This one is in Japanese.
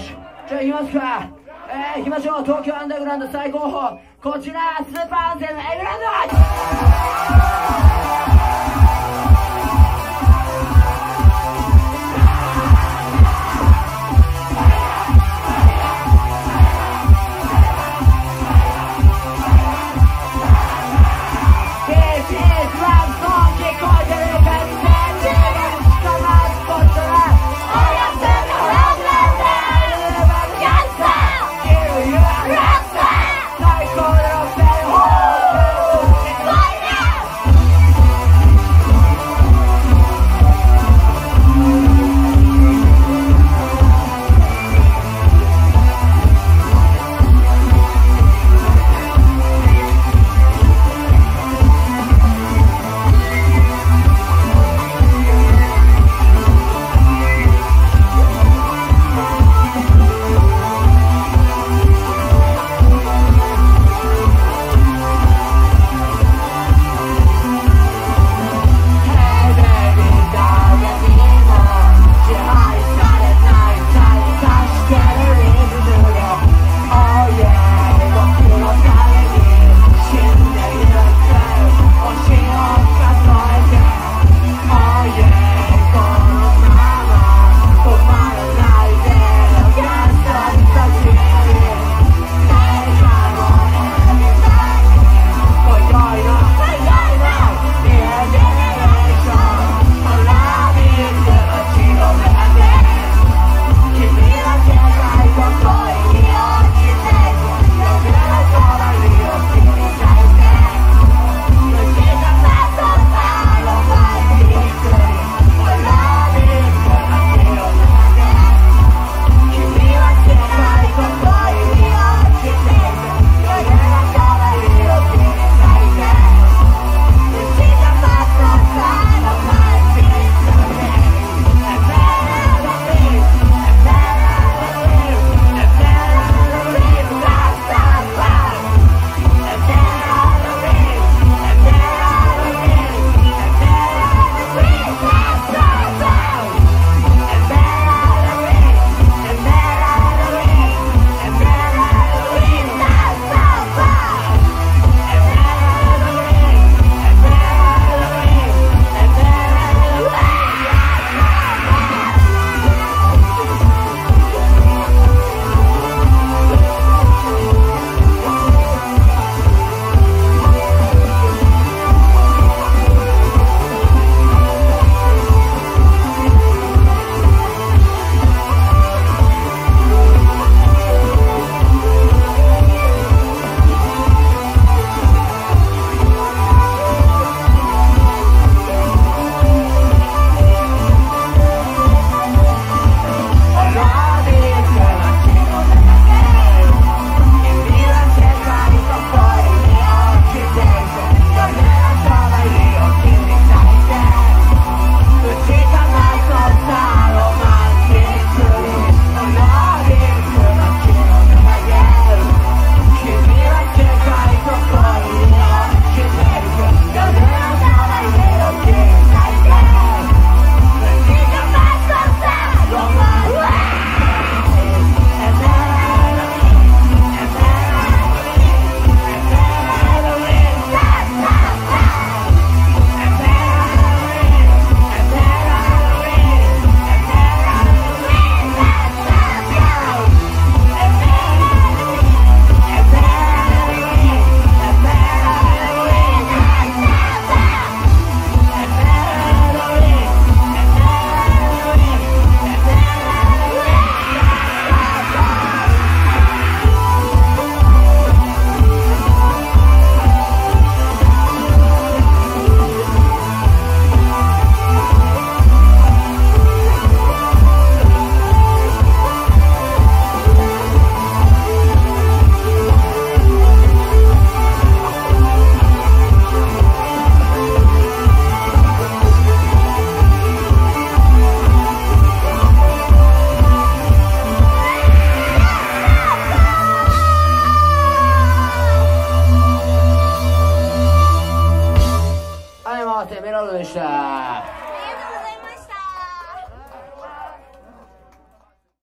しょう。じゃあ行きますか。行きましょう。東京アンダーグラウンド最高峰、こちらスーパー安全のエグランド。